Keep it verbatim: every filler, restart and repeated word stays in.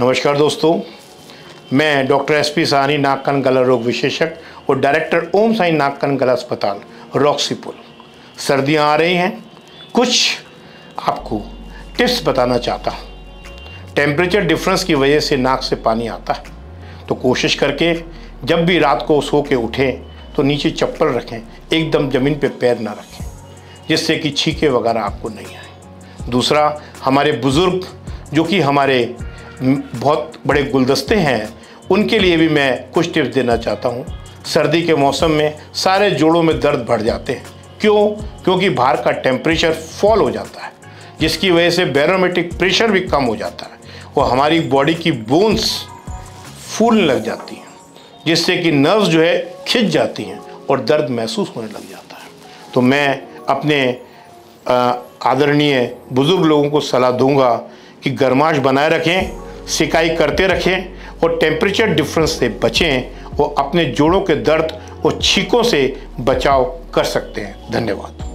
नमस्कार दोस्तों, मैं डॉक्टर एस पी साहनी नाक कान गला रोग विशेषज्ञ और डायरेक्टर ओम साई नाक कान गला अस्पताल रॉक्सीपुल। सर्दियां आ रही हैं, कुछ आपको टिप्स बताना चाहता हूँ। टेम्परेचर डिफरेंस की वजह से नाक से पानी आता है, तो कोशिश करके जब भी रात को सो के उठें तो नीचे चप्पल रखें, एकदम ज़मीन पे पैर ना रखें, जिससे कि छींके वगैरह आपको नहीं आए। दूसरा, हमारे बुज़ुर्ग जो कि हमारे बहुत बड़े गुलदस्ते हैं, उनके लिए भी मैं कुछ टिप्स देना चाहता हूँ। सर्दी के मौसम में सारे जोड़ों में दर्द बढ़ जाते हैं। क्यों? क्योंकि बाहर का टेम्परेचर फॉल हो जाता है, जिसकी वजह से बैरोमेट्रिक प्रेशर भी कम हो जाता है और हमारी बॉडी की बोन्स फूलने लग जाती हैं, जिससे कि नर्व्स जो है खिंच जाती हैं और दर्द महसूस होने लग जाता है। तो मैं अपने आदरणीय बुज़ुर्ग लोगों को सलाह दूंगा कि गर्माहट बनाए रखें, सिकाई करते रखें और टेम्परेचर डिफरेंस से बचें और अपने जोड़ों के दर्द और छींकों से बचाव कर सकते हैं। धन्यवाद।